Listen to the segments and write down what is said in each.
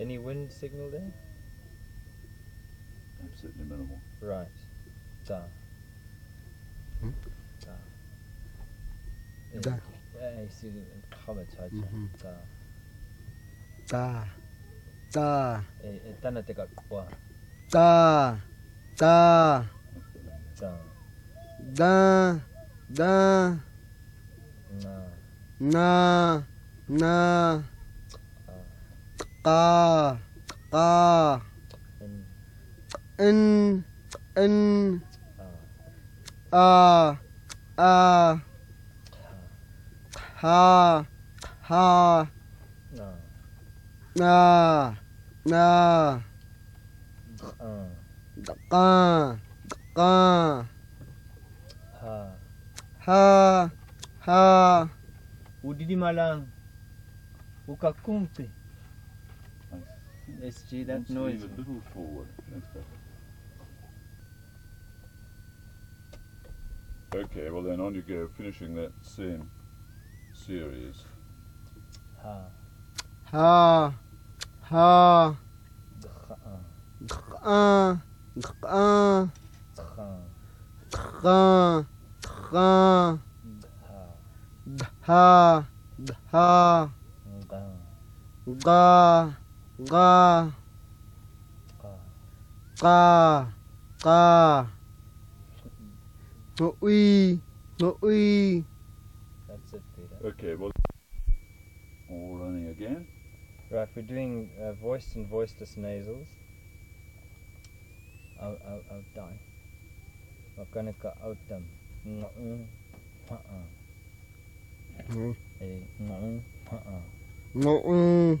Any wind signal there? Absolutely minimal. Right. Da. Hmm? Da. Da. Yeah, you see the color touch. Da. Da. Da. Dana te kakwa. Da. Da. Da. Da. Da. Na. Na. Na. Ka. Ka. N. N. A. A. Ha. Ha. Na. Na. Na. Ka. Ka. Ha. Ha. Ha. Udidi malang. Ukakumpi. SG, that noise. Move a little forward. That's better. Okay, well then on you go, finishing that same series. Ha. Ha. Ha. Ha. Ha. Ha. Ha. Ha. Ha. Ha. Ga, ga, ga. No we, no we. That's it, Peter. Okay, well, all running again. Right, we're doing voiced and voiceless nasals. I'll die. We're gonna go out them. No, no, no, no.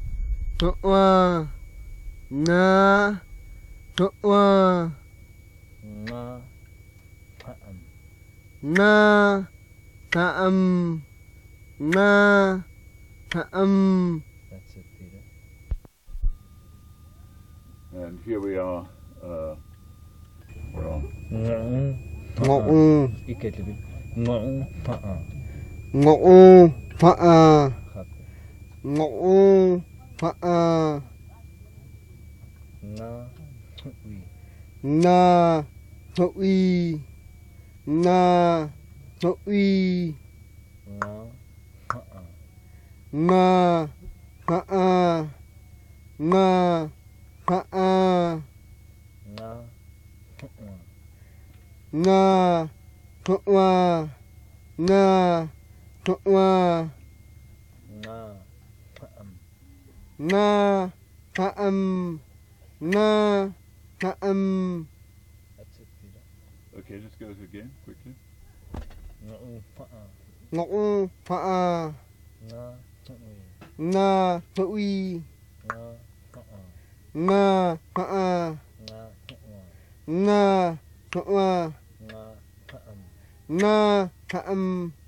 toa, na, toa, na, taam, na, taam, na, taam. That's it, Peter. And here we are. We're on. No, iketlibi. No, paa. No, paa. No, paa. Na, hui. Na, hui. Na, hui. Na, paa. Na, paa. Na, paa. Na, paa. Na, paa. Na, paa. Na. Na, taam, na, taam. That's it, Peter. Okay, just go through again, quickly. No, paa. No, paa. Na, tui. Na, tui. Na, paa. Na, paa. Na, tua. Na, tua. Na, taam. Na, taam.